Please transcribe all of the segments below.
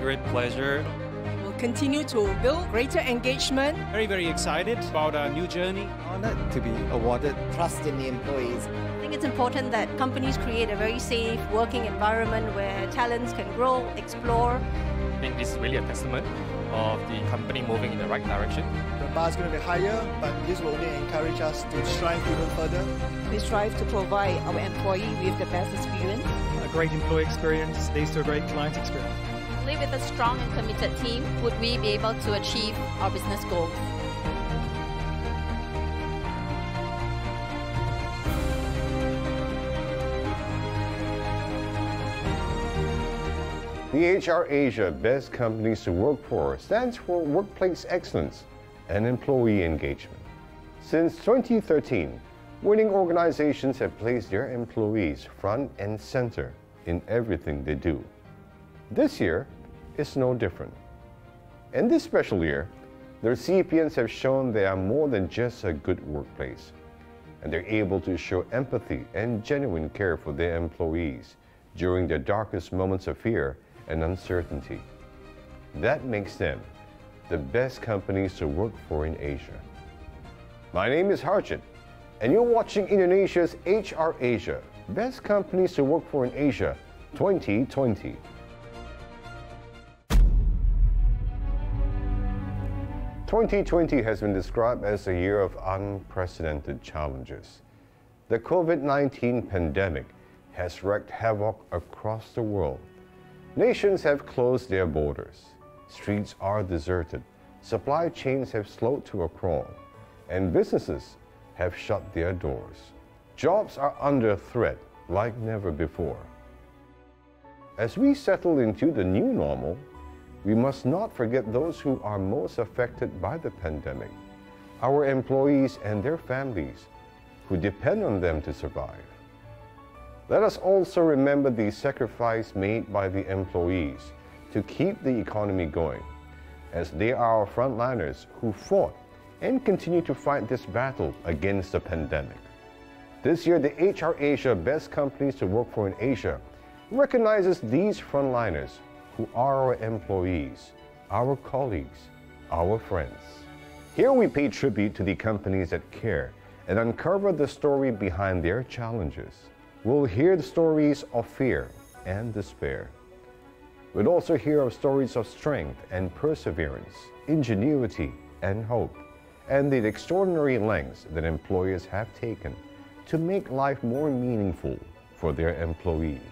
great pleasure. We'll continue to build greater engagement. Very, very excited about our new journey. Honored to be awarded trust in the employees. I think it's important that companies create a very safe working environment where talents can grow, explore. I think this is really a testament of the company moving in the right direction. The bar is going to be higher, but this will only encourage us to strive even further. We strive to provide our employee with the best experience. A great employee experience leads to a great client experience. Only with a strong and committed team would we be able to achieve our business goals. The HR Asia Best Companies to Work For stands for Workplace Excellence and Employee Engagement. Since 2013, winning organizations have placed their employees front and center in everything they do. This year is no different. In this special year, the recipients have shown they are more than just a good workplace, and they're able to show empathy and genuine care for their employees during their darkest moments of fear and uncertainty. That makes them the best companies to work for in Asia. My name is Harjun, and you're watching Indonesia's HR Asia, Best Companies to Work for in Asia 2020. (2020) has been described as a year of unprecedented challenges. The COVID-19 pandemic has wreaked havoc across the world. Nations have closed their borders, streets are deserted, supply chains have slowed to a crawl, and businesses have shut their doors. Jobs are under threat like never before. As we settle into the new normal, we must not forget those who are most affected by the pandemic, our employees and their families, who depend on them to survive. Let us also remember the sacrifice made by the employees to keep the economy going, as they are our frontliners who fought and continue to fight this battle against the pandemic. This year, the HR Asia Best Companies to Work For in Asia recognizes these frontliners who are our employees, our colleagues, our friends. Here we pay tribute to the companies that care and uncover the story behind their challenges. We'll hear the stories of fear and despair. We'll also hear of stories of strength and perseverance, ingenuity and hope, and the extraordinary lengths that employers have taken to make life more meaningful for their employees.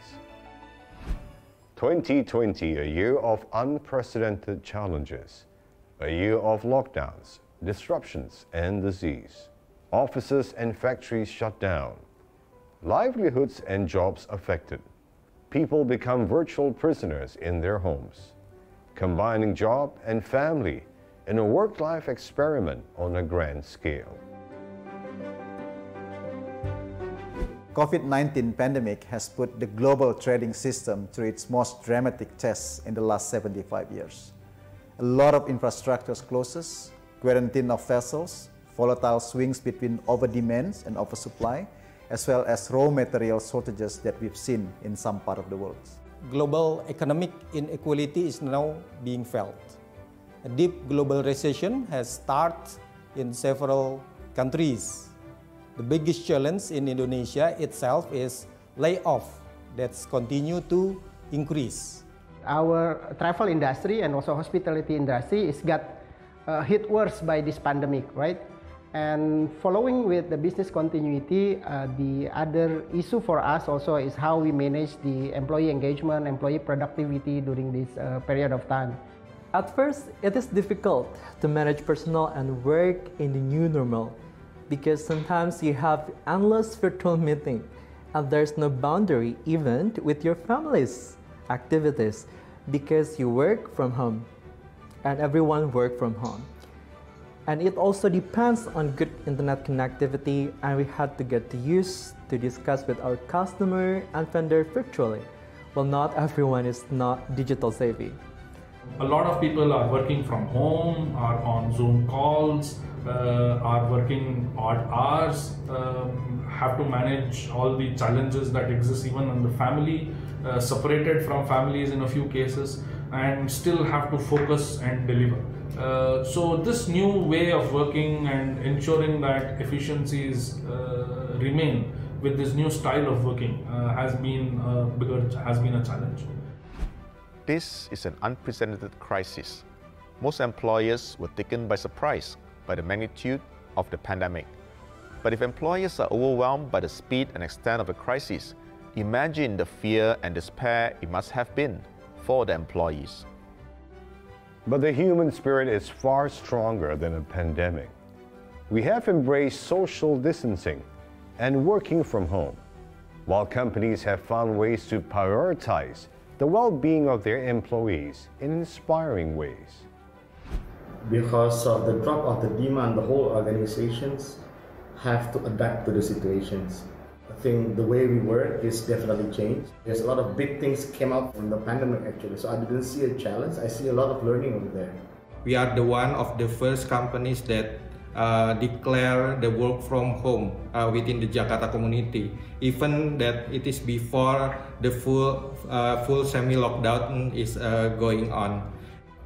2020, a year of unprecedented challenges, a year of lockdowns, disruptions and disease. Offices and factories shut down. Livelihoods and jobs affected. People become virtual prisoners in their homes. Combining job and family in a work-life experiment on a grand scale. COVID-19 pandemic has put the global trading system to its most dramatic test in the last 75 years. A lot of infrastructures closes, quarantine of vessels, volatile swings between over-demand and oversupply, as well as raw material shortages that we've seen in some part of the world. Global economic inequality is now being felt. A deep global recession has started in several countries. The biggest challenge in Indonesia itself is layoff that's continue to increase. Our travel industry and also hospitality industry is got hit worse by this pandemic, right? And following with the business continuity, the other issue for us also is how we manage the employee engagement, employee productivity during this period of time. At first, it is difficult to manage personal and work in the new normal because sometimes you have endless virtual meetings and there's no boundary even with your family's activities because you work from home and everyone works from home. And it also depends on good internet connectivity, and we had to get used to discuss with our customer and vendor virtually. Well, not everyone is not digital savvy. A lot of people are working from home, are on Zoom calls, are working odd hours, have to manage all the challenges that exist even in the family, separated from families in a few cases. and still have to focus and deliver. So this new way of working and ensuring that efficiencies remain with this new style of working has been a challenge. This is an unprecedented crisis. Most employers were taken by surprise by the magnitude of the pandemic. But if employers are overwhelmed by the speed and extent of the crisis, imagine the fear and despair it must have been for the employees. But the human spirit is far stronger than a pandemic. We have embraced social distancing and working from home, while companies have found ways to prioritize the well-being of their employees in inspiring ways. Because of the drop of the demand, the whole organizations have to adapt to the situations. I think the way we work is definitely changed. There's a lot of big things came up from the pandemic actually, so I didn't see a challenge. I see a lot of learning over there. We are the one of the first companies that declare the work from home within the Jakarta community, even that it is before the full semi-lockdown is going on.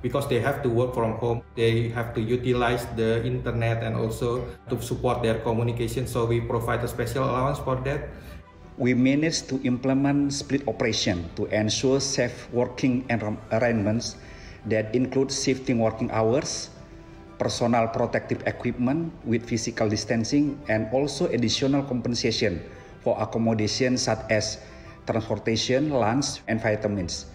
Because they have to work from home, they have to utilize the internet and also to support their communication, so we provide a special allowance for that. We managed to implement split operation to ensure safe working arrangements that include shifting working hours, personal protective equipment with physical distancing, and also additional compensation for accommodation such as transportation, lunch, and vitamins.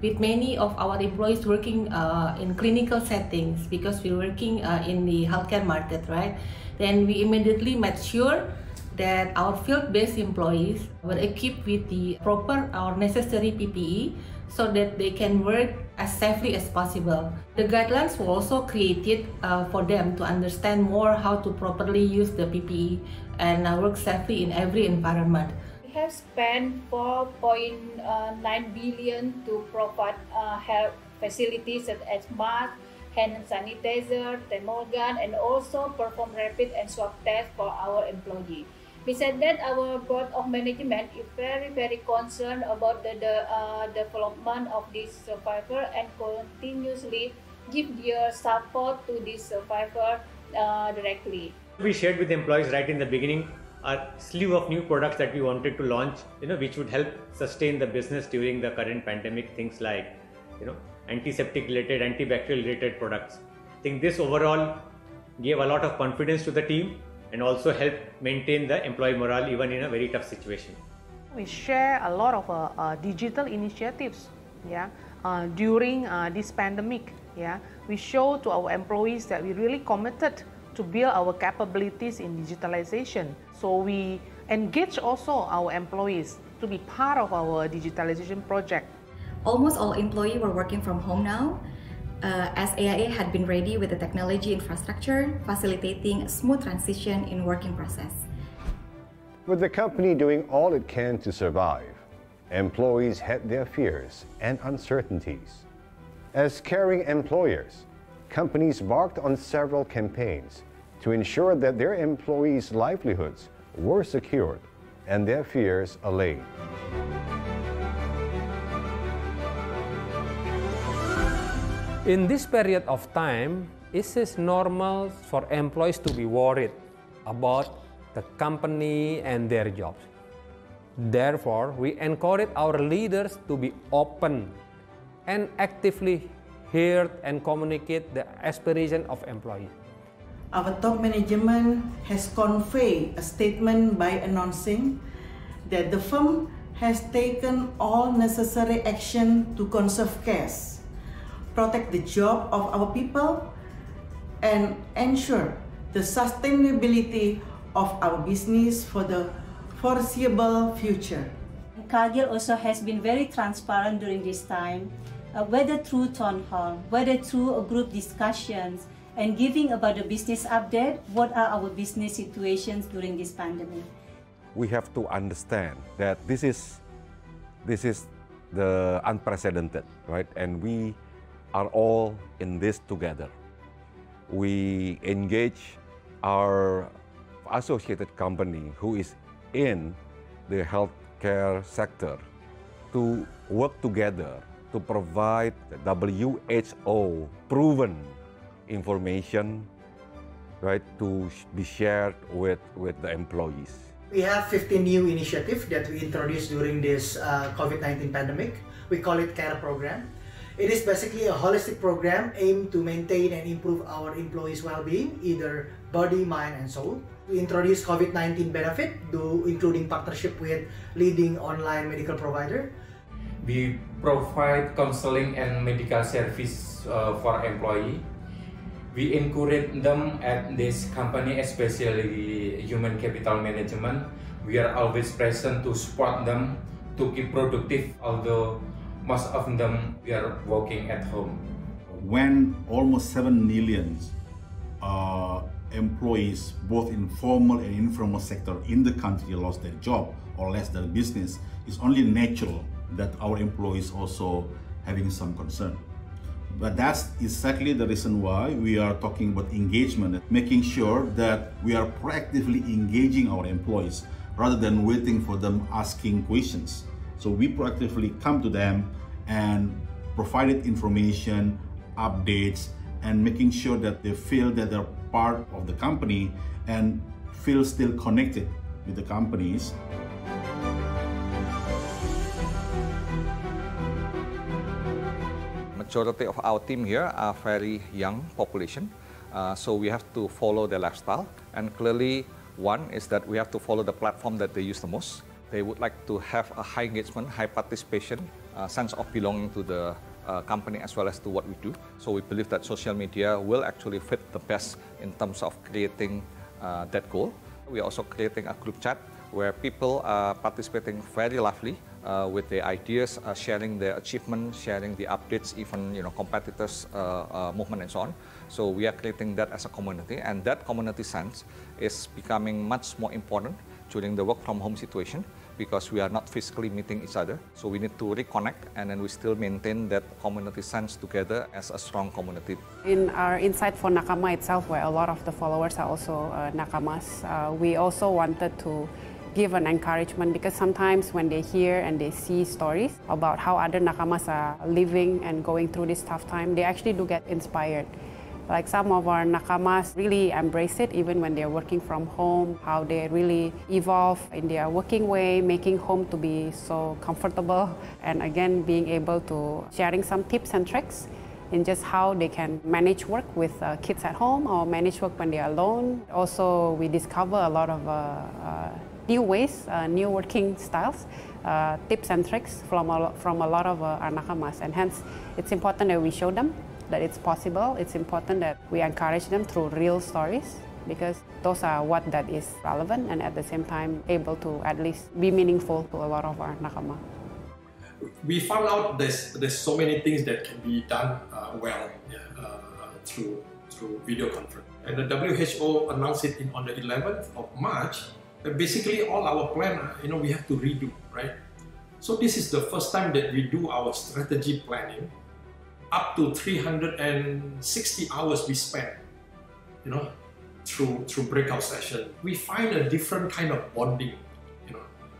With many of our employees working in clinical settings, because we're working in the healthcare market, right? Then we immediately made sure that our field-based employees were equipped with the proper or necessary PPE so that they can work as safely as possible. The guidelines were also created for them to understand more how to properly use the PPE and work safely in every environment. We have spent 4.9 billion to provide health facilities such as masks, hand sanitizer, termogan, and also perform rapid and swab tests for our employees. Besides that, our board of management is very, very concerned about the development of this survivor and continuously give their support to this survivor directly. We shared with the employees right in the beginning a slew of new products that we wanted to launch, which would help sustain the business during the current pandemic. Things like, antiseptic related, antibacterial related products. I think this overall gave a lot of confidence to the team and also helped maintain the employee morale even in a very tough situation. We share a lot of digital initiatives, during this pandemic, We show to our employees that we really committed to build our capabilities in digitalization. So we engage also our employees to be part of our digitalization project. Almost all employees were working from home now, as AIA had been ready with the technology infrastructure, facilitating a smooth transition in working process. With the company doing all it can to survive, employees had their fears and uncertainties. As caring employers, companies embarked on several campaigns to ensure that their employees' livelihoods were secured and their fears allayed. In this period of time, it is normal for employees to be worried about the company and their jobs. Therefore, we encourage our leaders to be open and actively hear and communicate the aspiration of employees. Our top management has conveyed a statement by announcing that the firm has taken all necessary action to conserve cash, protect the job of our people, and ensure the sustainability of our business for the foreseeable future. Cargill also has been very transparent during this time, whether through town hall, whether through a group discussions, and giving about the business update, what are our business situations during this pandemic. We have to understand that this is the unprecedented, right? And we are all in this together. We engage our associated company who is in the healthcare sector to work together to provide the WHO proven information, right, to be shared with the employees. We have 15 new initiatives that we introduced during this COVID-19 pandemic. We call it CARE program. It is basically a holistic program aimed to maintain and improve our employees' well-being, either body, mind, and soul. We introduced COVID-19 benefit, including partnership with leading online medical provider. We provide counseling and medical service for employee. We encourage them at this company, especially human capital management. We are always present to support them to keep productive, although most of them we are working at home. When almost 7 million employees, both in formal and informal sector in the country, lost their job or lost their business, it's only natural that our employees also having some concern. But that's exactly the reason why we are talking about engagement, making sure that we are proactively engaging our employees rather than waiting for them asking questions. So we proactively come to them and provided information, updates, and making sure that they feel that they're part of the company and feel still connected with the companies. Majority of our team here are very young population, so we have to follow their lifestyle. And clearly, one is that we have to follow the platform that they use the most. They would like to have a high engagement, high participation, a sense of belonging to the company as well as to what we do. So we believe that social media will actually fit the best in terms of creating that goal. We are also creating a group chat where people are participating very lively with their ideas, sharing their achievements, sharing the updates, even competitors' movement and so on. So we are creating that as a community, and that community sense is becoming much more important during the work from home situation because we are not physically meeting each other. So we need to reconnect, and then we still maintain that community sense together as a strong community. In our Insight for Nakama itself, where a lot of the followers are also Nakamas, we also wanted to give an encouragement because sometimes when they hear and they see stories about how other Nakamas are living and going through this tough time, they actually do get inspired. Like some of our Nakamas really embrace it even when they're working from home, how they really evolve in their working way, making home to be so comfortable, and again being able to sharing some tips and tricks in just how they can manage work with kids at home or manage work when they're alone. Also, we discover a lot of new ways, new working styles, tips and tricks from a lot of our Nakamas, and hence it's important that we show them that it's possible. It's important that we encourage them through real stories because those are what that is relevant and at the same time able to at least be meaningful to a lot of our Nakama. We found out there's so many things that can be done through video conference. And the WHO announced it on the 11th of March. And basically all our plan, we have to redo, right? So this is the first time that we do our strategy planning. Up to 360 hours we spend, through breakout session. We find a different kind of bonding,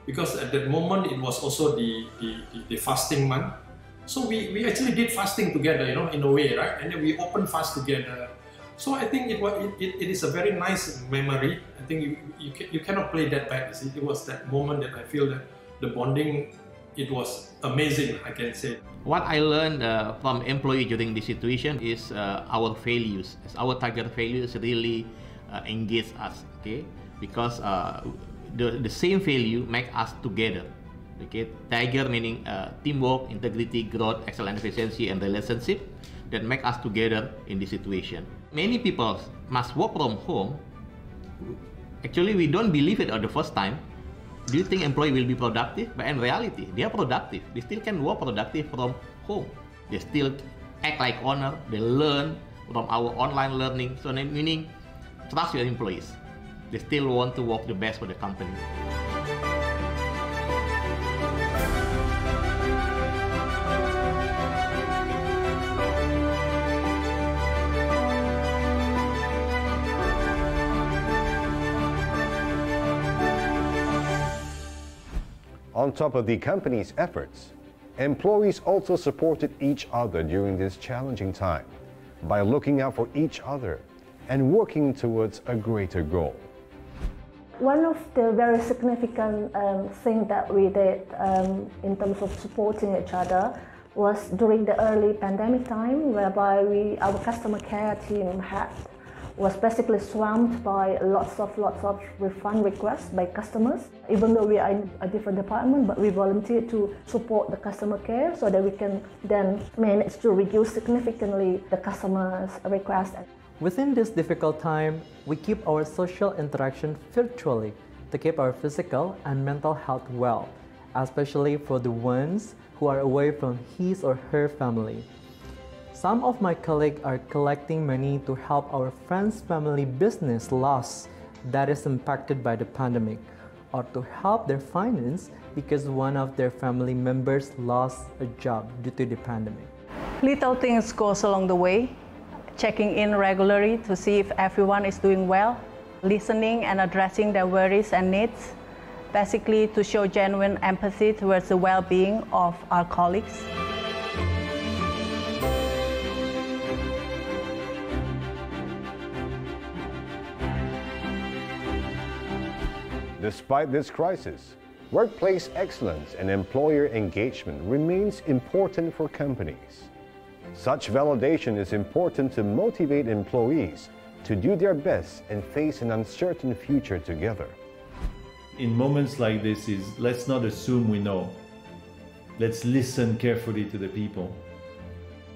because at that moment it was also the fasting month. So we actually did fasting together, in a way, right? And then we opened fast together. So I think it is a very nice memory. I think you cannot play that back. It was that moment that I feel that the bonding, it was amazing, I can say. What I learned from employee during this situation is our values. Our target values really engage us, okay? Because the same value make us together, okay? Tiger meaning teamwork, integrity, growth, excellence, efficiency, and relationship that make us together in this situation. Many people must work from home. Actually, we don't believe it on the first time. Do you think employee will be productive? But in reality, they are productive. They still can work productive from home. They still act like owner. They learn from our online learning. So meaning, trust your employees. They still want to work the best for the company. On top of the company's efforts, Employees also supported each other during this challenging time by looking out for each other and working towards a greater goal. One of the very significant things that we did in terms of supporting each other was during the early pandemic time, whereby our customer care team was basically swamped by lots of refund requests by customers. Even though we are in a different department, but we volunteered to support the customer care so that we can then manage to reduce significantly the customer's request. Within this difficult time, we keep our social interaction virtually to keep our physical and mental health well, especially for the ones who are away from his or her family. Some of my colleagues are collecting money to help our friends' family business loss that is impacted by the pandemic, or to help their finance because one of their family members lost a job due to the pandemic. Little things goes along the way, checking in regularly to see if everyone is doing well, listening and addressing their worries and needs, basically to show genuine empathy towards the well-being of our colleagues. Despite this crisis, workplace excellence and employer engagement remains important for companies. Such validation is important to motivate employees to do their best and face an uncertain future together. In moments like this, let's not assume we know. Let's listen carefully to the people.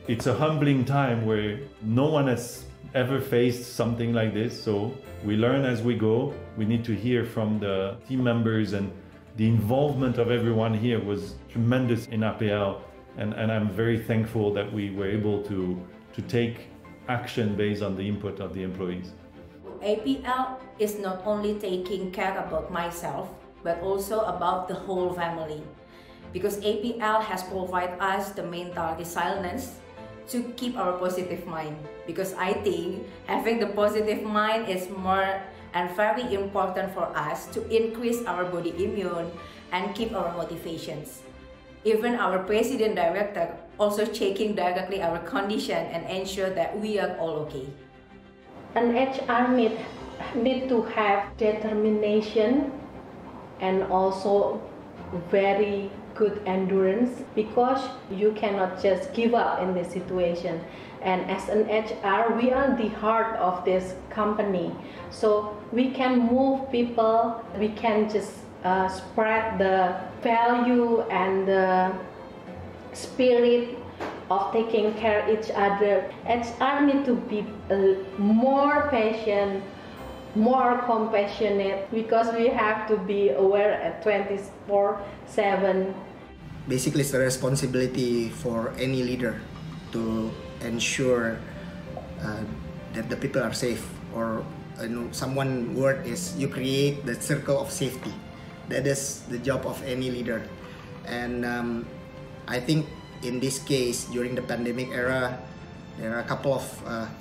It's a humbling time where no one has ever faced something like this, so we learn as we go. We need to hear from the team members, and the involvement of everyone here was tremendous in APL, and I'm very thankful that we were able to take action based on the input of the employees. APL is not only taking care about myself, but also about the whole family, because APL has provided us the mental resilience to keep our positive mind, because I think having the positive mind is more and very important for us to increase our body immune and keep our motivations. Even our president director also checking directly our condition and ensure that we are all okay. An HR need to have determination and also very good endurance, because you cannot just give up in this situation. And as an HR, we are the heart of this company, so we can move people, we can just spread the value and the spirit of taking care of each other. HR need to be more patient, more compassionate, because we have to be aware at 24/7. Basically, it's the responsibility for any leader to ensure that the people are safe, or someone word is you create the circle of safety. That is the job of any leader. And I think in this case, during the pandemic era, there are a couple of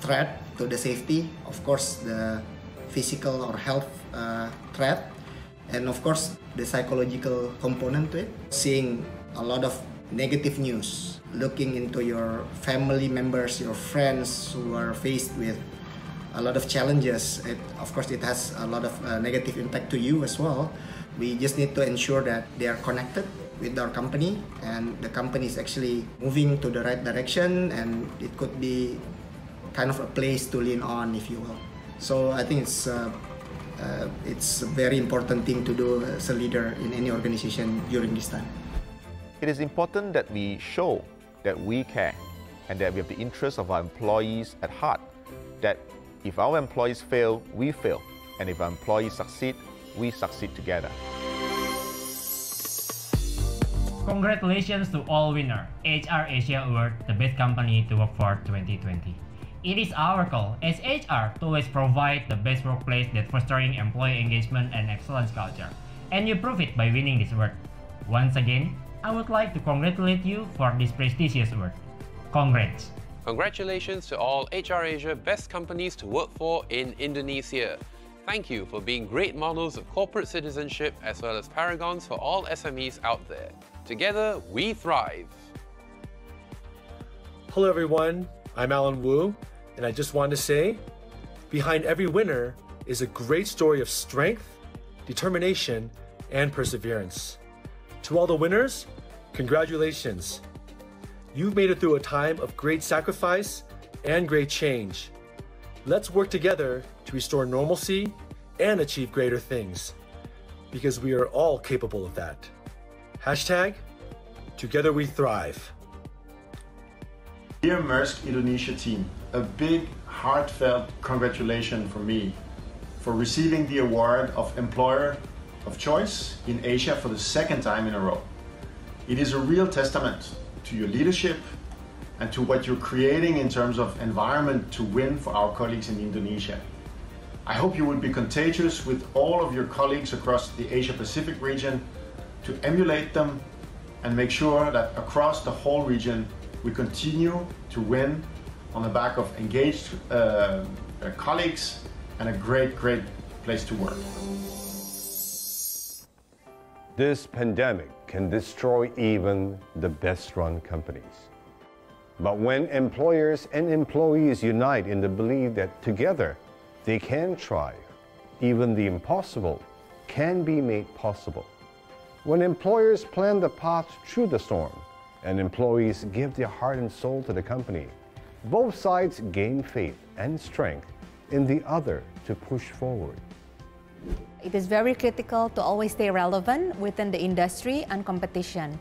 threats to the safety. Of course, the physical or health threat, and of course the psychological component to it. Seeing a lot of negative news, looking into your family members, your friends who are faced with a lot of challenges, it has a lot of negative impact to you as well. We just need to ensure that they are connected with our company, and the company is actually moving to the right direction, and it could be kind of a place to lean on, if you will. So I think it's a very important thing to do as a leader in any organization during this time. It is important that we show that we care and that we have the interests of our employees at heart, that if our employees fail, we fail, and if our employees succeed, we succeed together. Congratulations to all winners, HR Asia Award, the best company to work for 2020. It is our goal as HR to always provide the best workplace that fostering employee engagement and excellence culture. And you prove it by winning this award. Once again, I would like to congratulate you for this prestigious award. Congrats! Congratulations to all HR Asia Best Companies to Work For in Indonesia. Thank you for being great models of corporate citizenship as well as paragons for all SMEs out there. Together, we thrive. Hello, everyone. I'm Alan Wu, and I just wanted to say, behind every winner is a great story of strength, determination, and perseverance. To all the winners, congratulations. You've made it through a time of great sacrifice and great change. Let's work together to restore normalcy and achieve greater things, because we are all capable of that. Hashtag, Together We Thrive. Dear Maersk Indonesia team, a big heartfelt congratulations from me for receiving the award of Employer of Choice in Asia for the second time in a row. It is a real testament to your leadership and to what you're creating in terms of environment to win for our colleagues in Indonesia. I hope you will be contagious with all of your colleagues across the Asia Pacific region to emulate them and make sure that across the whole region we continue to win on the back of engaged colleagues and a great place to work. This pandemic can destroy even the best-run companies. But when employers and employees unite in the belief that together they can thrive, even the impossible can be made possible. When employers plan the path through the storm and employees give their heart and soul to the company, both sides gain faith and strength in the other to push forward. It is very critical to always stay relevant within the industry and competition.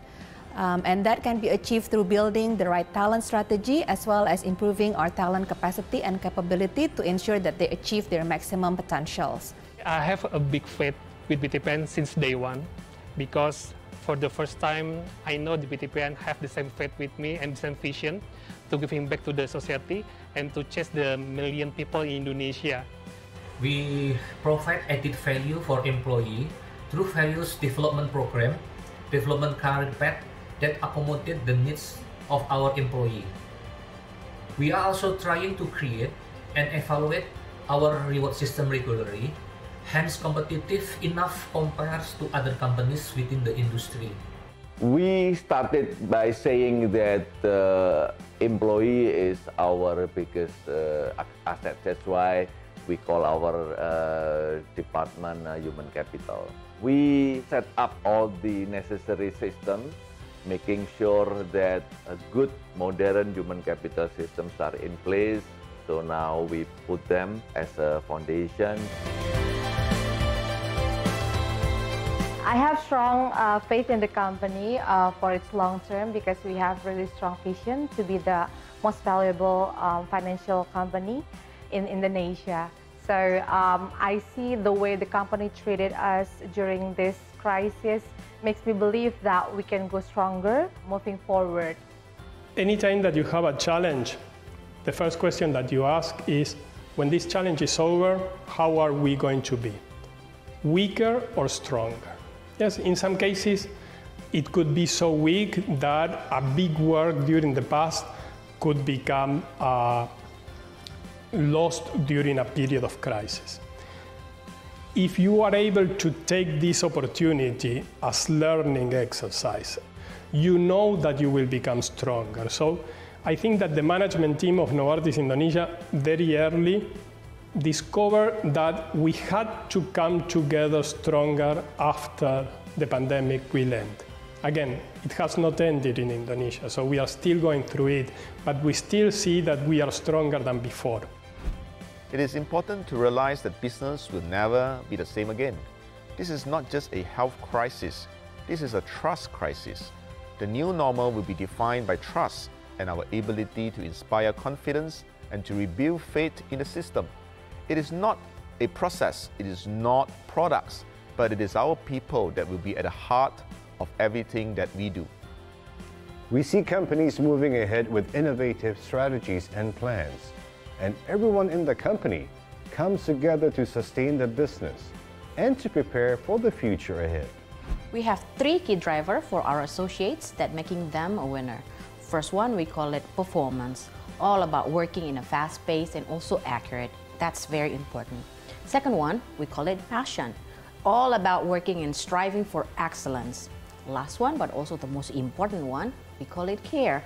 And that can be achieved through building the right talent strategy as well as improving our talent capacity and capability to ensure that they achieve their maximum potentials. I have a big faith with BTPN since day one, because for the first time I know the BTPN have the same faith with me and the same vision to giving back to the society and to chase the million people in Indonesia. We provide added value for employee through various development program, development career path, that accommodate the needs of our employee. We are also trying to create and evaluate our reward system regularly, hence competitive enough compared to other companies within the industry. We started by saying that the employee is our biggest asset. That's why we call our department human capital. We set up all the necessary systems, making sure that a good modern human capital systems are in place. So now we put them as a foundation. I have strong faith in the company for its long term, because we have really strong vision to be the most valuable financial company in Indonesia. So I see the way the company treated us during this crisis makes me believe that we can go stronger moving forward. Anytime that you have a challenge, the first question that you ask is, when this challenge is over, how are we going to be? Weaker or stronger? Yes, in some cases, it could be so weak that a big work during the past could become lost during a period of crisis. If you are able to take this opportunity as learning exercise, you know that you will become stronger. So I think that the management team of Novartis Indonesia very early discovered that we had to come together stronger after the pandemic will end. Again, it has not ended in Indonesia, so we are still going through it, but we still see that we are stronger than before. It is important to realize that business will never be the same again. This is not just a health crisis. This is a trust crisis. The new normal will be defined by trust and our ability to inspire confidence and to rebuild faith in the system. It is not a process, it is not products, but it is our people that will be at the heart of everything that we do. We see companies moving ahead with innovative strategies and plans, and everyone in the company comes together to sustain the business and to prepare for the future ahead. We have three key drivers for our associates that making them a winner. First one, we call it performance, all about working in a fast pace and also accurate. That's very important. Second one, we call it passion, all about working and striving for excellence. last one, but also the most important one, we call it care.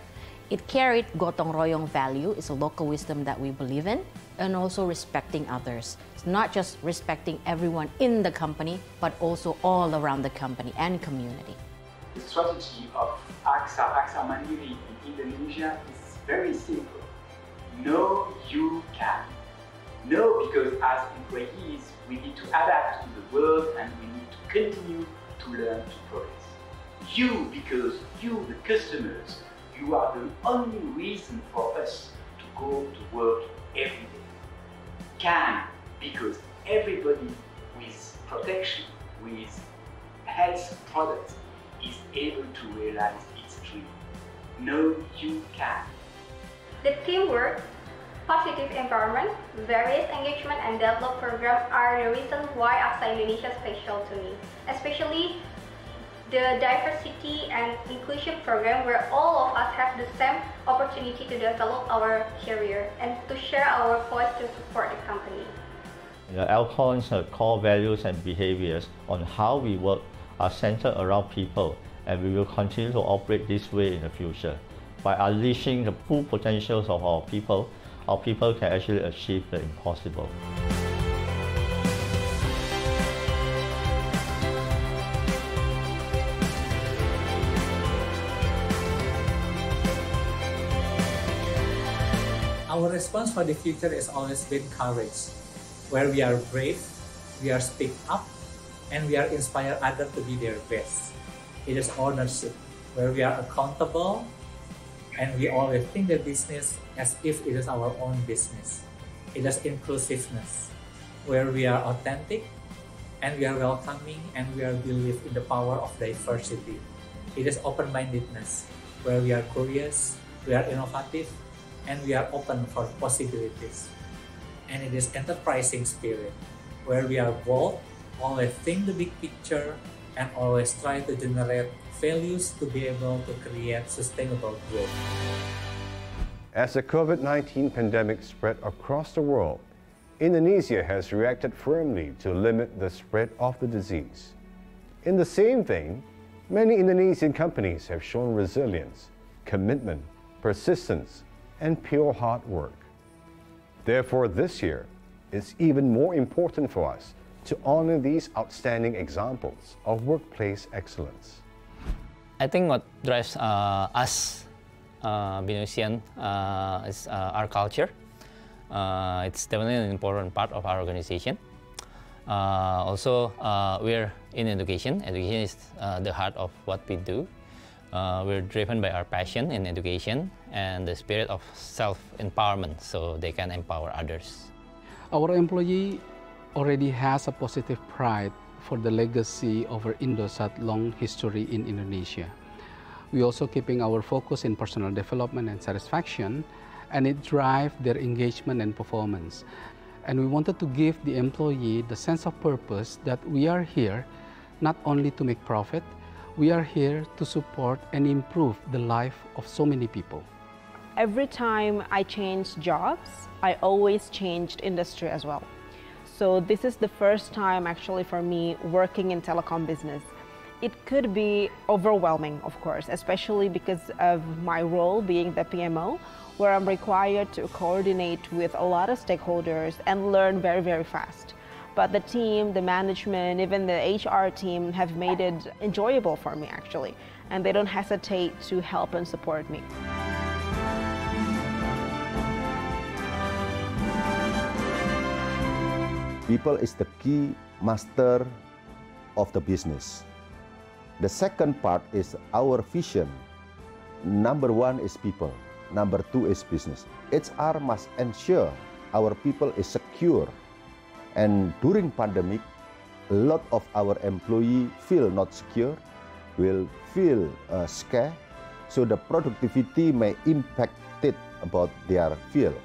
It carried gotong royong value. It's a local wisdom that we believe in, and also respecting others. It's not just respecting everyone in the company, but also all around the company and community. The strategy of AXA Mandiri in Indonesia is very simple. No, you can. No, because as employees, we need to adapt to the world and we need to continue to learn to progress. You, because you, the customers, you are the only reason for us to go to work every day. Can, because everybody with protection, with health products, is able to realize its dream. No, you can. The teamwork, positive environment, various engagement and development programs are the reason why AXA Indonesia is special to me. Especially the diversity and inclusion program where all of us have the same opportunity to develop our career and to share our voice to support the company. The Alcorn's core values and behaviors on how we work are centered around people, and we will continue to operate this way in the future. By unleashing the full potentials of our people can actually achieve the impossible. Our response for the future has always been courage, where we are brave, we are speak up, and we are inspire others to be their best. It is ownership, where we are accountable, and we always think the business as if it is our own business. It is inclusiveness, where we are authentic, and we are welcoming, and we are believe in the power of diversity. It is open-mindedness, where we are curious, we are innovative, and we are open for possibilities. And it is enterprising spirit, where we are bold, always think the big picture, and always try to generate values to be able to create sustainable growth. As the COVID-19 pandemic spread across the world, Indonesia has reacted firmly to limit the spread of the disease. In the same vein, many Indonesian companies have shown resilience, commitment, persistence, and pure hard work. Therefore, this year, it's even more important for us to honor these outstanding examples of workplace excellence. I think what drives us, Binusian, is our culture. It's definitely an important part of our organization. Also, we're in education. Education is the heart of what we do. We're driven by our passion in education and the spirit of self-empowerment, so they can empower others. Our employee already has a positive pride for the legacy of our Indosat long history in Indonesia. We also keeping our focus in personal development and satisfaction, and it drives their engagement and performance. And we wanted to give the employee the sense of purpose that we are here not only to make profit, we are here to support and improve the life of so many people. Every time I changed jobs, I always changed industry as well. So this is the first time actually for me working in telecom business. It could be overwhelming, of course, especially because of my role being the PMO, where I'm required to coordinate with a lot of stakeholders and learn very, very fast. But the team, the management, even the HR team have made it enjoyable for me actually. And they don't hesitate to help and support me. People is the key master of the business. The second part is our vision. Number one is people. Number two is business. HR must ensure our people is secure. And during pandemic, a lot of our employee feel not secure, will feel scared, so the productivity may impacted about their field.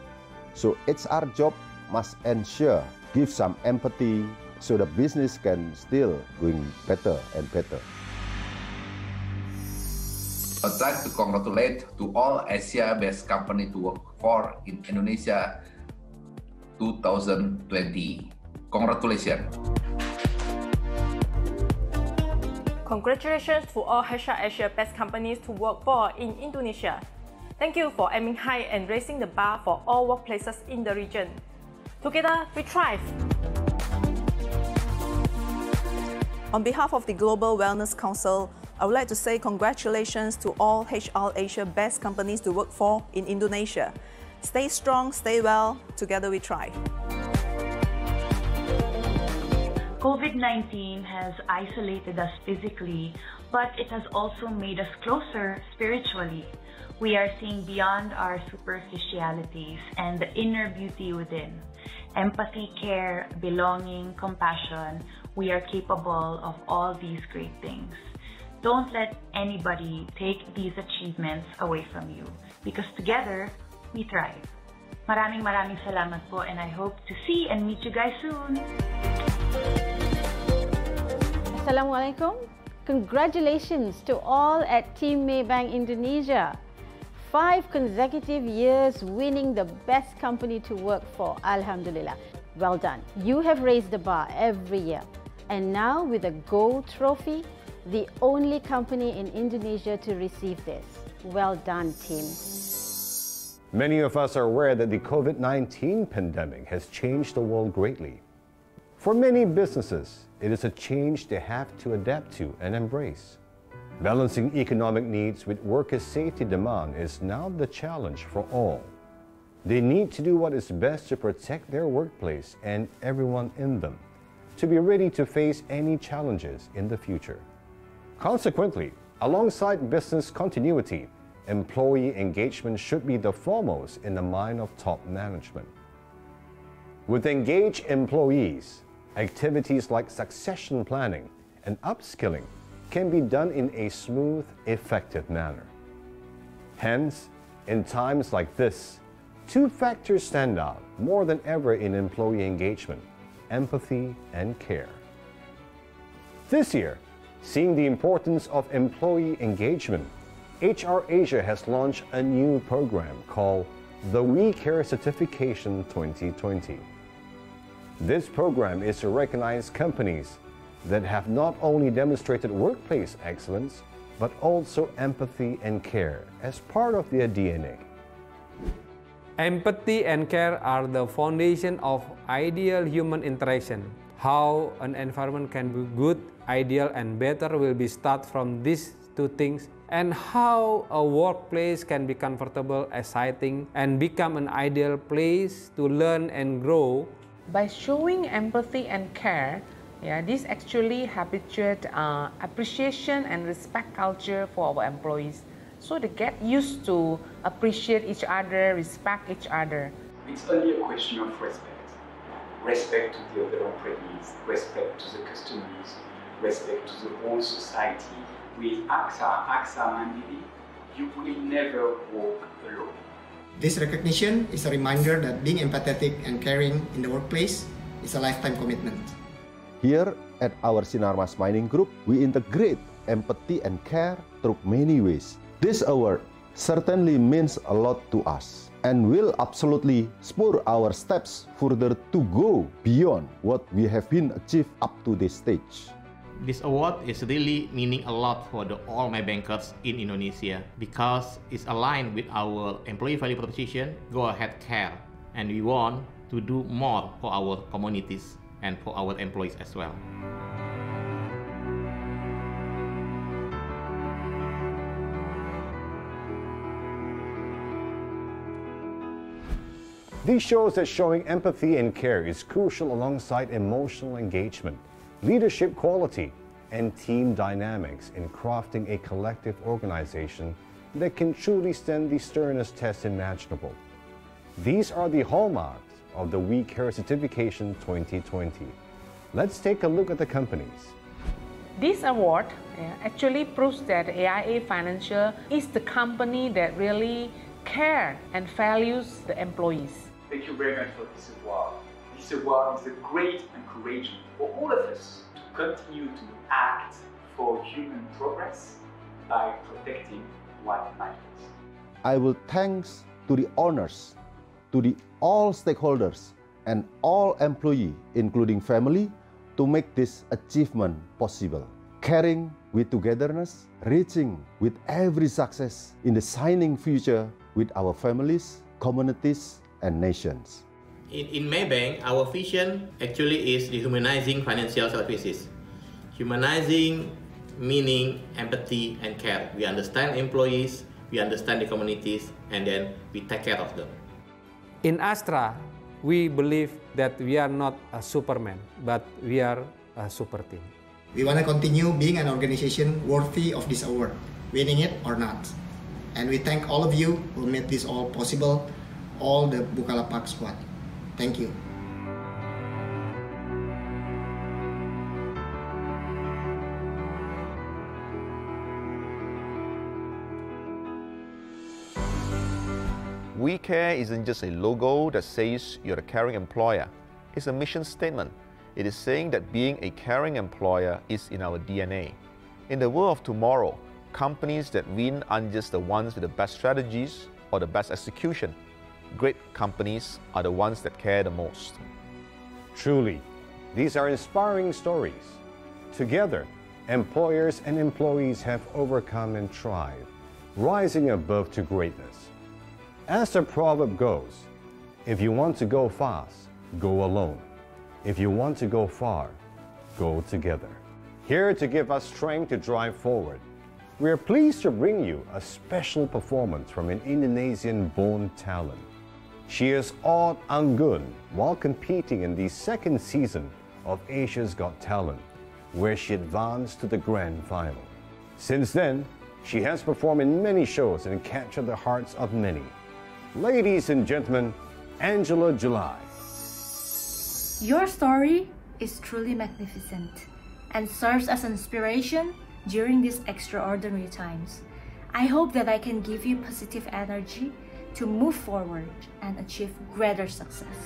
So HR job must ensure, give some empathy, so the business can still going better and better. I'd like to congratulate to all Asia-based company to work for in Indonesia 2020. Congratulations. Congratulations to all HR Asia best companies to work for in Indonesia. Thank you for aiming high and raising the bar for all workplaces in the region. Together, we thrive! On behalf of the Global Wellness Council, I would like to say congratulations to all HR Asia best companies to work for in Indonesia. Stay strong, stay well, together we thrive. COVID-19 has isolated us physically, but it has also made us closer spiritually. We are seeing beyond our superficialities and the inner beauty within. Empathy, care, belonging, compassion, we are capable of all these great things. Don't let anybody take these achievements away from you, because together, we thrive. Maraming salamat po, and I hope to see and meet you guys soon. Assalamualaikum. Congratulations to all at Team Maybank Indonesia. 5 consecutive years winning the best company to work for. Alhamdulillah. Well done. You have raised the bar every year. And now with a gold trophy, the only company in Indonesia to receive this. Well done, team. Many of us are aware that the COVID-19 pandemic has changed the world greatly. For many businesses, it is a change they have to adapt to and embrace. Balancing economic needs with workers' safety demand is now the challenge for all. They need to do what is best to protect their workplace and everyone in them, to be ready to face any challenges in the future. Consequently, alongside business continuity, employee engagement should be the foremost in the mind of top management. With engaged employees, activities like succession planning and upskilling can be done in a smooth, effective manner. Hence, in times like this, two factors stand out more than ever in employee engagement: empathy and care. This year, seeing the importance of employee engagement, HR Asia has launched a new program called the WeCare Certification 2020. This program is to recognize companies that have not only demonstrated workplace excellence, but also empathy and care as part of their DNA. Empathy and care are the foundation of ideal human interaction. How an environment can be good, ideal, and better will be start from these two things, and how a workplace can be comfortable, exciting, and become an ideal place to learn and grow. By showing empathy and care, this actually habituate appreciation and respect culture for our employees. So they get used to appreciate each other, respect each other. It's only a question of respect. Respect to the other employees, respect to the customers, respect to the whole society. With AXA Mandiri, you will never walk alone. This recognition is a reminder that being empathetic and caring in the workplace is a lifetime commitment. Here at our Sinarmas Mining Group, we integrate empathy and care through many ways. This award certainly means a lot to us and will absolutely spur our steps further to go beyond what we have been achieved up to this stage. This award is really meaning a lot for all Maybankers in Indonesia because it's aligned with our employee value proposition, Go Ahead Care, and we want to do more for our communities and for our employees as well. This shows that showing empathy and care is crucial alongside emotional engagement, leadership quality, and team dynamics in crafting a collective organization that can truly stand the sternest test imaginable. These are the hallmarks of the WeCare Certification 2020. Let's take a look at the companies. This award actually proves that AIA Financial is the company that really cares and values the employees. Thank you very much for this award. This award is a great encouragement for all of us to continue to act for human progress by protecting what matters. I will thanks to the owners, to the all stakeholders and all employees, including family, to make this achievement possible. caring with togetherness, reaching with every success in the shining future with our families, communities, and nations. In Maybank, our vision actually is dehumanizing financial services. Humanizing, meaning empathy and care. We understand employees, we understand the communities, and then we take care of them. In Astra, we believe that we are not a superman, but we are a super team. We want to continue being an organization worthy of this award, winning it or not. And we thank all of you who made this all possible, all the Bukalapak squad. Thank you. WeCare isn't just a logo that says you're a caring employer. It's a mission statement. It is saying that being a caring employer is in our DNA. In the world of tomorrow, companies that win aren't just the ones with the best strategies or the best execution. Great companies are the ones that care the most. Truly, these are inspiring stories. Together, employers and employees have overcome and thrived, rising above to greatness. As the proverb goes, if you want to go fast, go alone. If you want to go far, go together. Here to give us strength to drive forward, we are pleased to bring you a special performance from an Indonesian-born talent. She is Odd Anggun while competing in the second season of Asia's Got Talent, where she advanced to the grand final. Since then, she has performed in many shows and captured the hearts of many. Ladies and gentlemen, Angela July. Your story is truly magnificent and serves as an inspiration during these extraordinary times. I hope that I can give you positive energy to move forward and achieve greater success.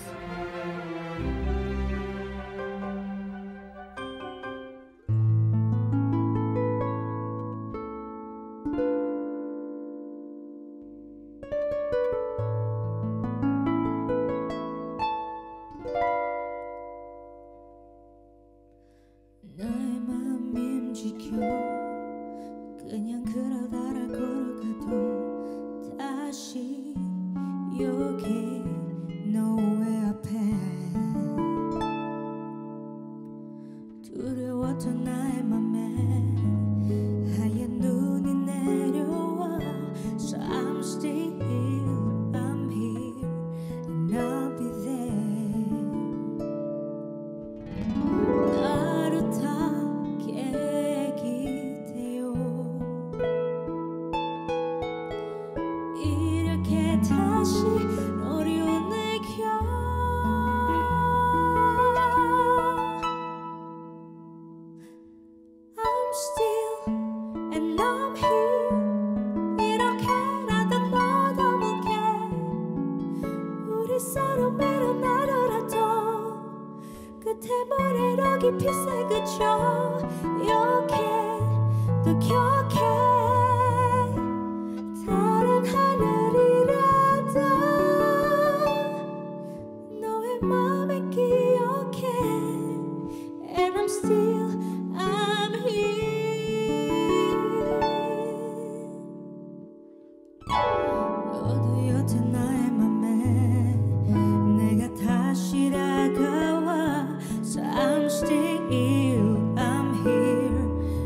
I'm here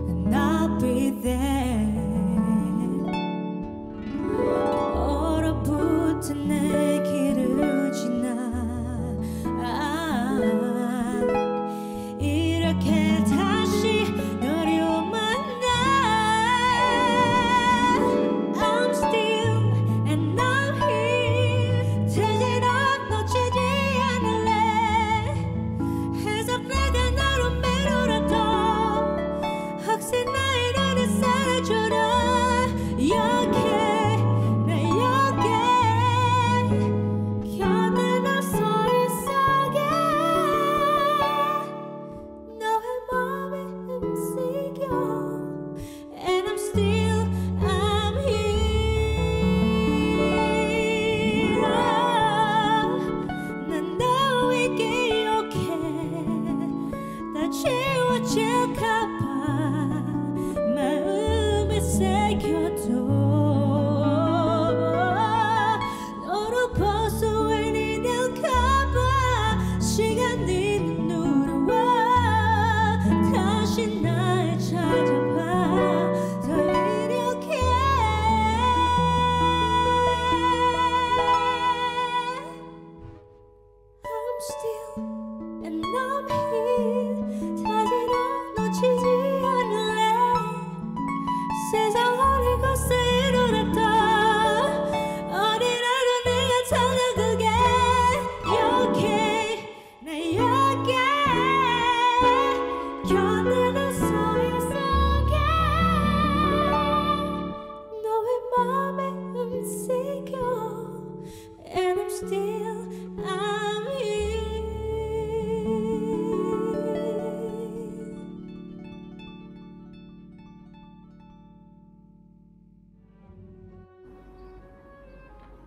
and I'll be there.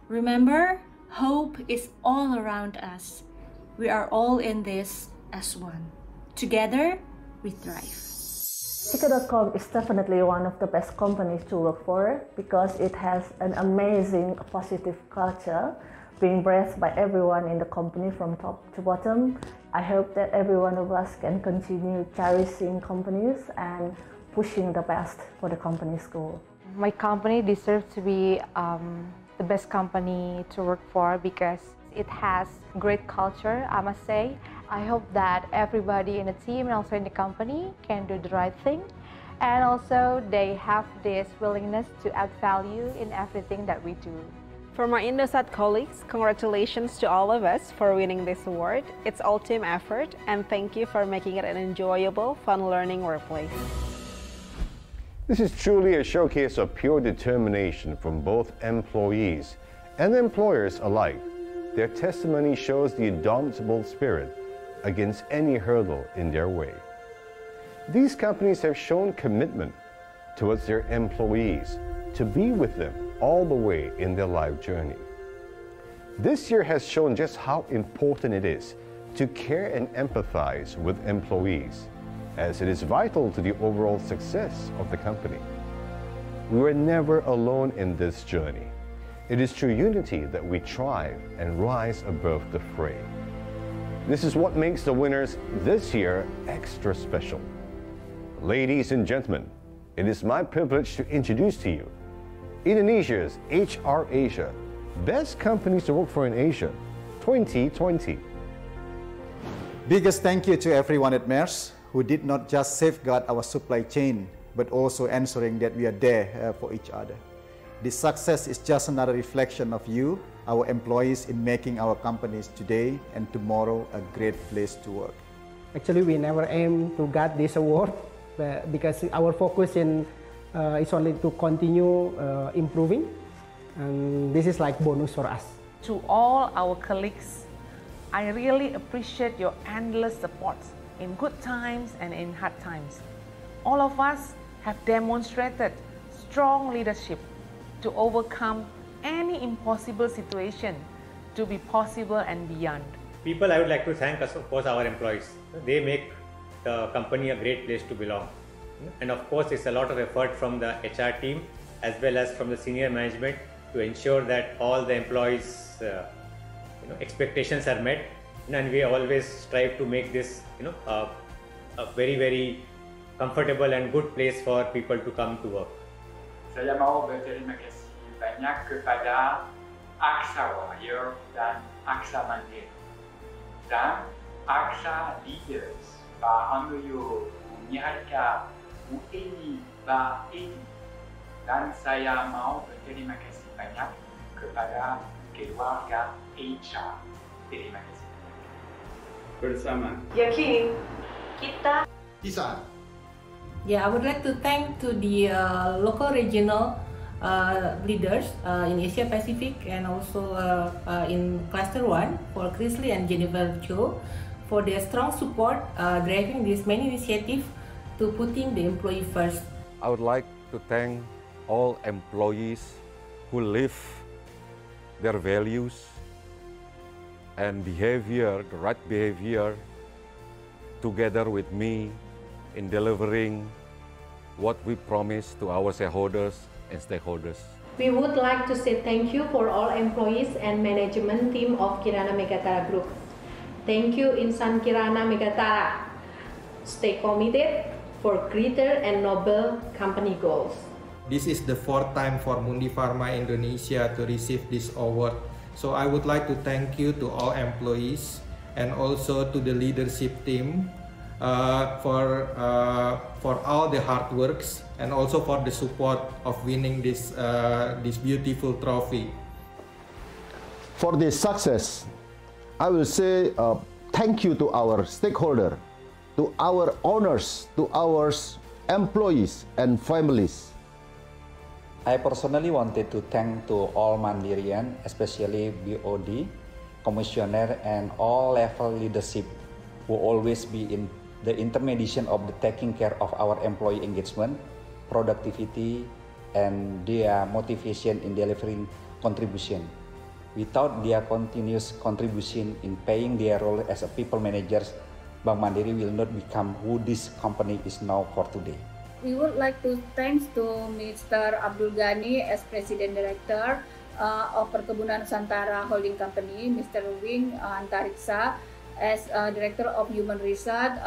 Remember, hope is all around us. We are all in this as one. Together, we thrive. Tika.com is definitely one of the best companies to work for because it has an amazing positive culture being embraced by everyone in the company from top to bottom. I hope that every one of us can continue cherishing companies and pushing the best for the company's goal. My company deserves to be the best company to work for because it has great culture, I must say. I hope that everybody in the team and also in the company can do the right thing, and also they have this willingness to add value in everything that we do. For my Indosat colleagues, congratulations to all of us for winning this award. It's all team effort, and thank you for making it an enjoyable, fun learning workplace. This is truly a showcase of pure determination from both employees and employers alike. Their testimony shows the indomitable spirit against any hurdle in their way. These companies have shown commitment towards their employees to be with them all the way in their life journey. This year has shown just how important it is to care and empathize with employees, as it is vital to the overall success of the company. We were never alone in this journey. It is through unity that we thrive and rise above the fray. This is what makes the winners this year extra special. Ladies and gentlemen, it is my privilege to introduce to you Indonesia's HR Asia Best Companies to Work for in Asia 2020. Biggest thank you to everyone at Maersk, who did not just safeguard our supply chain, but also ensuring that we are there for each other. This success is just another reflection of you, our employees, in making our companies today and tomorrow a great place to work. Actually, we never aim to get this award because our focus is only to continue improving, and this is like bonus for us. To all our colleagues, I really appreciate your endless support in good times and in hard times. All of us have demonstrated strong leadership to overcome any impossible situation to be possible and beyond. People I would like to thank, of course, our employees. They make the company a great place to belong. And of course, it's a lot of effort from the HR team as well as from the senior management to ensure that all the employees' expectations are met. And we always strive to make this, a very, very comfortable and good place for people to come to work. Saya mau berterima kasih banyak kepada AXA Warrior dan AXA Mandiri dan AXA Leaders Pak Anoyo, Bu Niharka, Bu Eni, Pak Edi, dan saya mau berterima kasih banyak kepada keluarga HR. Terima kasih. Bersama. Yakin kita bisa. Yeah, I would like to thank to the local regional leaders in Asia Pacific and also in Cluster 1 for Chrisley and Jennifer Cho for their strong support driving this many initiative to putting the employee first. I would like to thank all employees who live their values and behavior, the right behavior, together with me in delivering what we promise to our shareholders and stakeholders. We would like to say thank you for all employees and management team of Kirana Megatara Group. Thank you, Insan Kirana Megatara. Stay committed for greater and noble company goals. This is the fourth time for Mundipharma Indonesia to receive this award. So I would like to thank you to all employees and also to the leadership team for all the hard works and also for the support of winning this, this beautiful trophy. For this success, I will say thank you to our stakeholder, to our owners, to our employees and families. I personally wanted to thank to all Mandirian, especially BOD, Commissioner, and all level leadership who always be in the intermediation of the taking care of our employee engagement, productivity, and their motivation in delivering contribution. Without their continuous contribution in paying their role as a people managers, Bank Mandiri will not become who this company is now for today. We would like to thank to Mr. Abdul Ghani as President Director of Perkebunan Nusantara Holding Company, Mr. Wing Antariksa as Director of Human Resource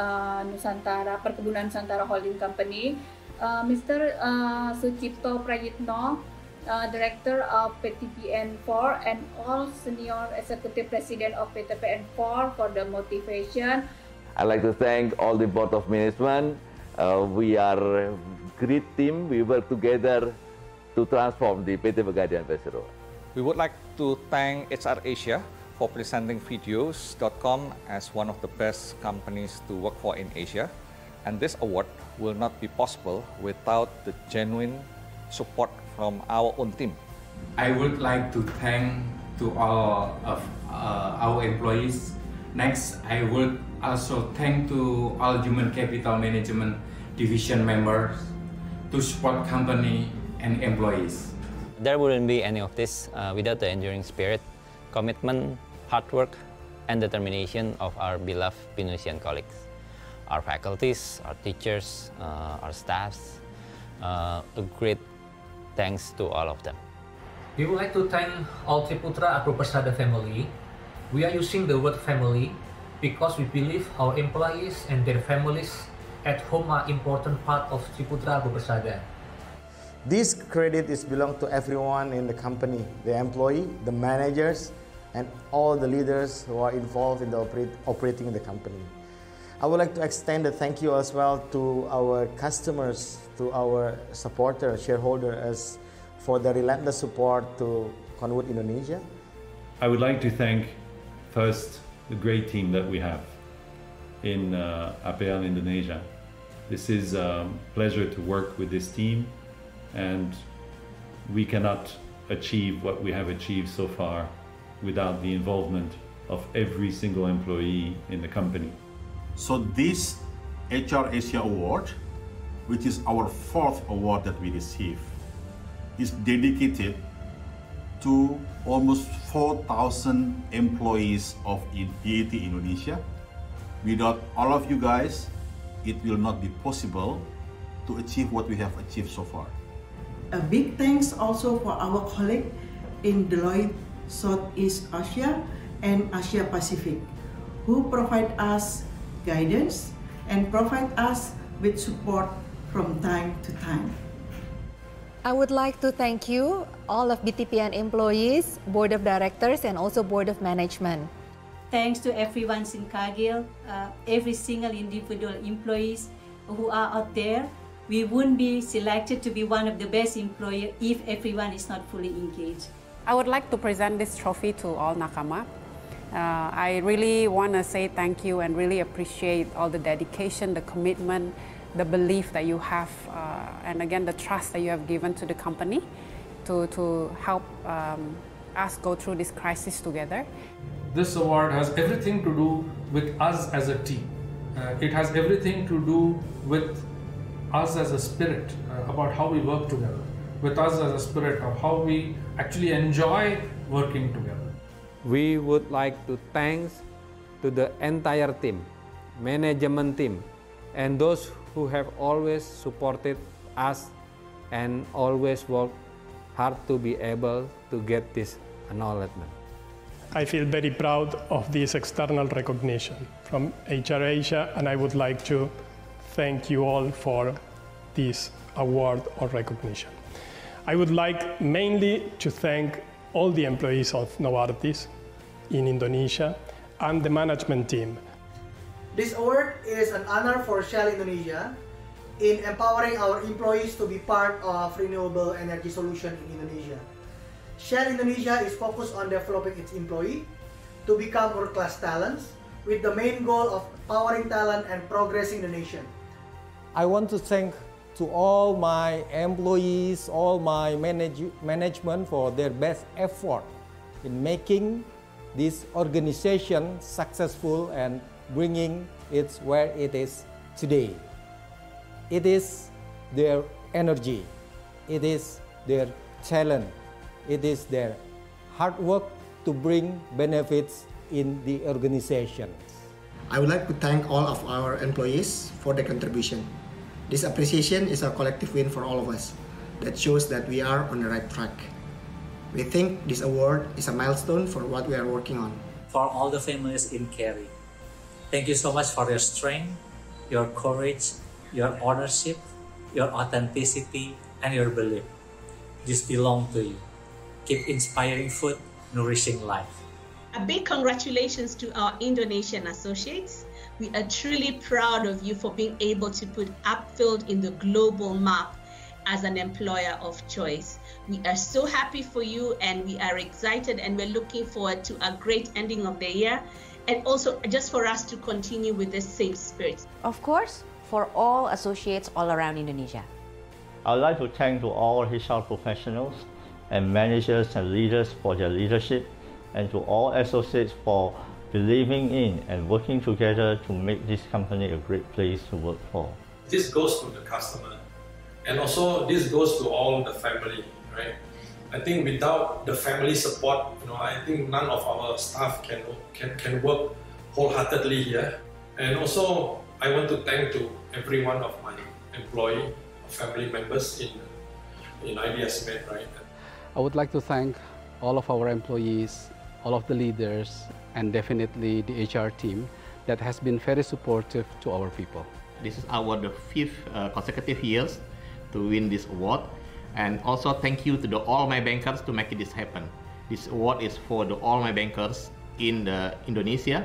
Nusantara Perkebunan Nusantara Holding Company, Mr. Sucipto Prayitno, Director of PTPN4, and all Senior Executive President of PTPN4 for the motivation. I'd like to thank all the Board of Management. We are a great team. We work together to transform the PT Pegadaian Persero. We would like to thank HR Asia for presenting Videos.com as one of the best companies to work for in Asia. And this award will not be possible without the genuine support from our own team. I would like to thank to all of our employees. Next, I would also thank to all Human Capital Management Division members to support company and employees. There wouldn't be any of this without the enduring spirit, commitment, hard work, and determination of our beloved Binusian colleagues, our faculties, our teachers, our staffs. A great thanks to all of them. We would like to thank all Triputra Agropersada family. We are using the word family because we believe our employees and their families at home are important part of Ciputra Agropersada. This credit is belong to everyone in the company, the employee, the managers, and all the leaders who are involved in the operating the company. I would like to extend a thank you as well to our customers, to our supporters, shareholders, for the relentless support to Conwood Indonesia. I would like to thank first the great team that we have in APL Indonesia. This is a pleasure to work with this team, and we cannot achieve what we have achieved so far without the involvement of every single employee in the company. So this HR Asia Award, which is our fourth award that we receive, is dedicated to almost 4,000 employees of EIT Indonesia. Without all of you guys, it will not be possible to achieve what we have achieved so far. A big thanks also for our colleague in Deloitte Southeast Asia and Asia Pacific, who provide us guidance and provide us with support from time to time. I would like to thank you, all of BTPN employees, Board of Directors, and also Board of Management. Thanks to everyone in Cargill, every single individual employees who are out there. We wouldn't be selected to be one of the best employers if everyone is not fully engaged. I would like to present this trophy to all Nakama. I really want to say thank you and really appreciate all the dedication, the commitment, the belief that you have, and again, the trust that you have given to the company to help us go through this crisis together. This award has everything to do with us as a team. It has everything to do with us as a spirit, about how we work together, with us as a spirit of how we actually enjoy working together. We would like to thank to the entire team, management team, and those who have always supported us and always worked hard to be able to get this acknowledgement. I feel very proud of this external recognition from HR Asia, and I would like to thank you all for this award or recognition. I would like mainly to thank all the employees of Novartis in Indonesia and the management team. This award is an honor for Shell Indonesia in empowering our employees to be part of renewable energy solution in Indonesia. Shell Indonesia is focused on developing its employee to become world-class talents with the main goal of empowering talent and progressing the nation. I want to thank to all my employees, all my management for their best effort in making this organization successful and bringing it where it is today. It is their energy, it is their talent, it is their hard work to bring benefits in the organization. I would like to thank all of our employees for their contribution. This appreciation is a collective win for all of us that shows that we are on the right track. We think this award is a milestone for what we are working on. For all the families in Kerry, thank you so much for your strength, your courage, your ownership, your authenticity, and your belief. This belongs to you. Keep inspiring food, nourishing life. A big congratulations to our Indonesian associates. We are truly proud of you for being able to put Upfield in the global map as an employer of choice. We are so happy for you, and we are excited, and we're looking forward to a great ending of the year, and also just for us to continue with the same spirit. Of course, for all associates all around Indonesia. I would like to thank to all HR professionals and managers and leaders for their leadership, and to all associates for believing in and working together to make this company a great place to work for. This goes to the customer, and also this goes to all the family, right? I think without the family support, I think none of our staff can work wholeheartedly here. And also, I want to thank to every one of my employee, family members in IDSMed, right? I would like to thank all of our employees, all of the leaders, and definitely the HR team that has been very supportive to our people. This is our fifth consecutive years to win this award, and also thank you to all my bankers to make this happen. This award is for all my bankers in Indonesia.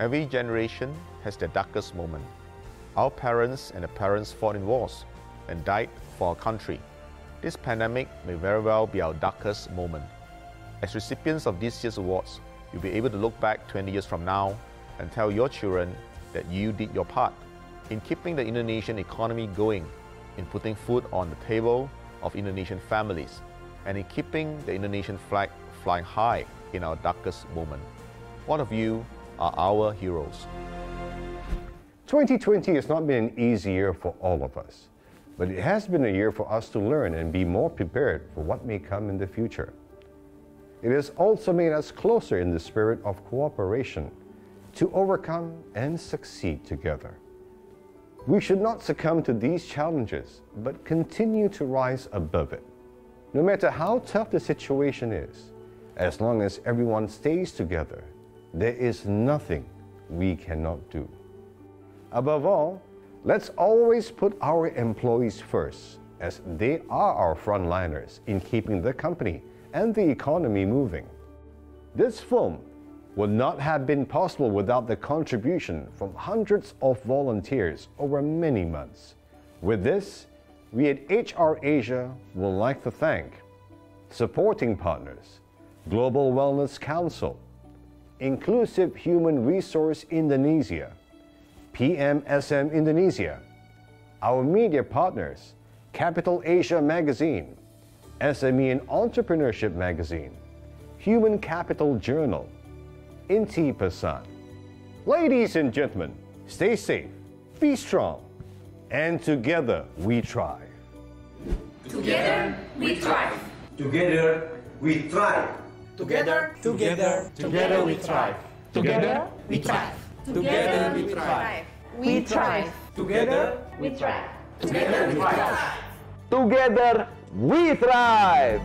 Every generation has their darkest moment. Our parents and their parents fought in wars and died for our country. This pandemic may very well be our darkest moment. As recipients of this year's awards, you'll be able to look back 20 years from now and tell your children that you did your part in keeping the Indonesian economy going, in putting food on the table of Indonesian families, and in keeping the Indonesian flag flying high in our darkest moment. All of you are our heroes. 2020 has not been an easy year for all of us, but it has been a year for us to learn and be more prepared for what may come in the future. It has also made us closer in the spirit of cooperation to overcome and succeed together. We should not succumb to these challenges, but continue to rise above it. No matter how tough the situation is, as long as everyone stays together, there is nothing we cannot do. Above all, let's always put our employees first, as they are our frontliners in keeping the company and the economy moving. This film would not have been possible without the contribution from hundreds of volunteers over many months. With this, we at HR Asia would like to thank supporting partners, Global Wellness Council, Inclusive Human Resource Indonesia, PMSM Indonesia, our media partners, Capital Asia Magazine, SME and Entrepreneurship Magazine, Human Capital Journal, Inti Pesan. Ladies and gentlemen, stay safe, be strong, and together we thrive. Together we thrive. Together we thrive. Together we thrive. Together we thrive. Together we thrive. We thrive. Together we thrive. Together we thrive. Together we thrive!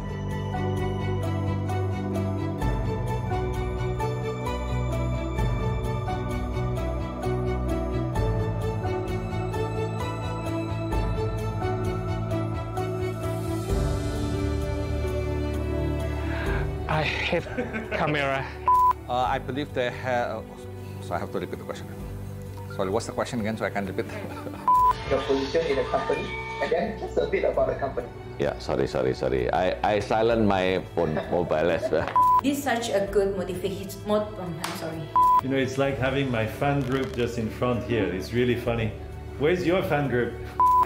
I hate camera. I believe they have... So I have to repeat the question. Sorry, what's the question again so I can repeat? Your position in the company, and then just a bit about the company. Yeah, sorry. I silenced my phone mobile as well. This is such a good motivation. I'm sorry. You know, it's like having my fan group just in front here. It's really funny. Where's your fan group?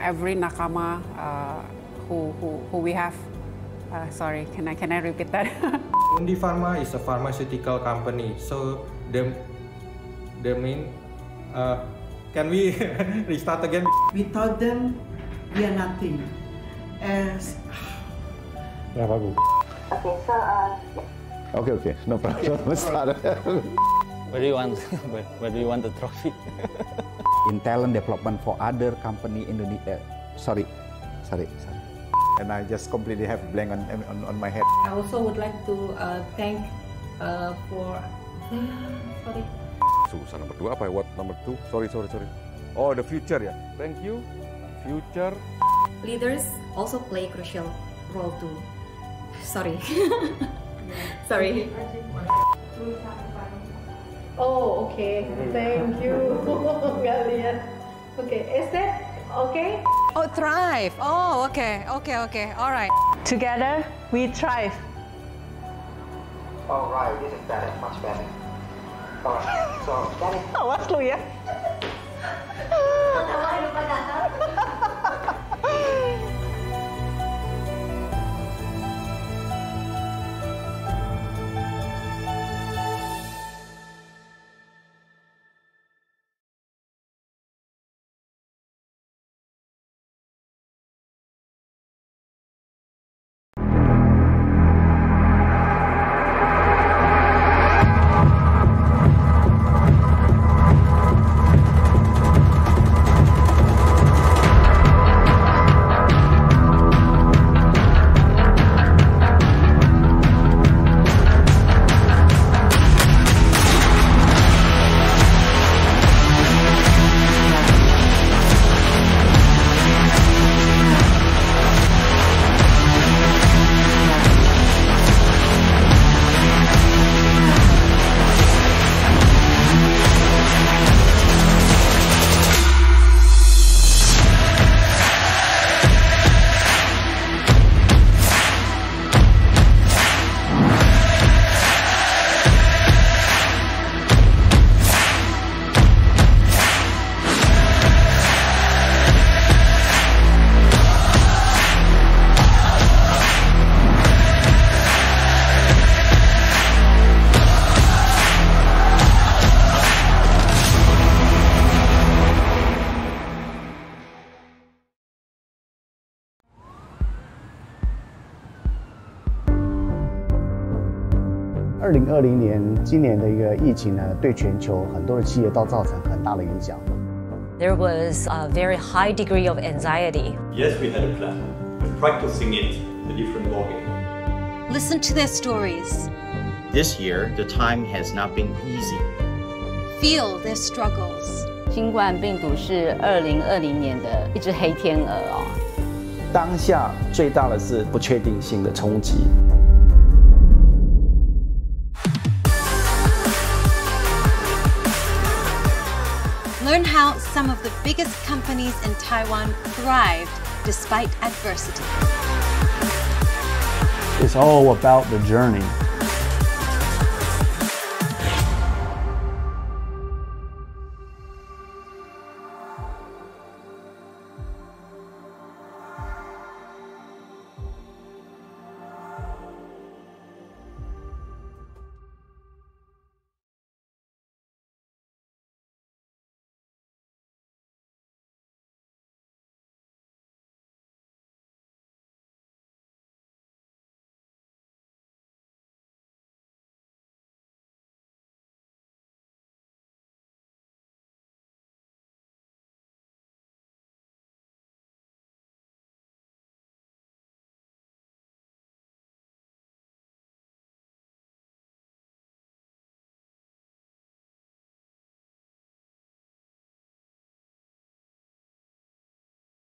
Every Nakama who we have. Sorry, can I repeat that? Mundipharma is a pharmaceutical company, so the main. Can we restart again? Without them, we are nothing. Okay, no problem. Let's start. Where do you want the trophy? In talent development for other company in Indonesia. Sorry. And I just completely have blank on my head. I also would like to thank for sorry. Susah number two apa? What number two? Sorry. Oh, the future ya. Yeah. Thank you, future. Leaders also play crucial role too. Sorry. Oh, okay. Thank you. Nggak lihat. Okay, is that okay? Oh, thrive. Oh, okay. All right. Together, we thrive. All right, this is better, much better. All right, so that is. Awas lu ya. There was a very high degree of anxiety. Yes, we had a plan, but practicing it is a different ballgame. Listen to their stories. This year, the time has not been easy. Feel their struggles. 新冠病毒是2020年的一只黑天鹅哦。当下最大的是不确定性的冲击。 Learn how some of the biggest companies in Taiwan thrived despite adversity. It's all about the journey.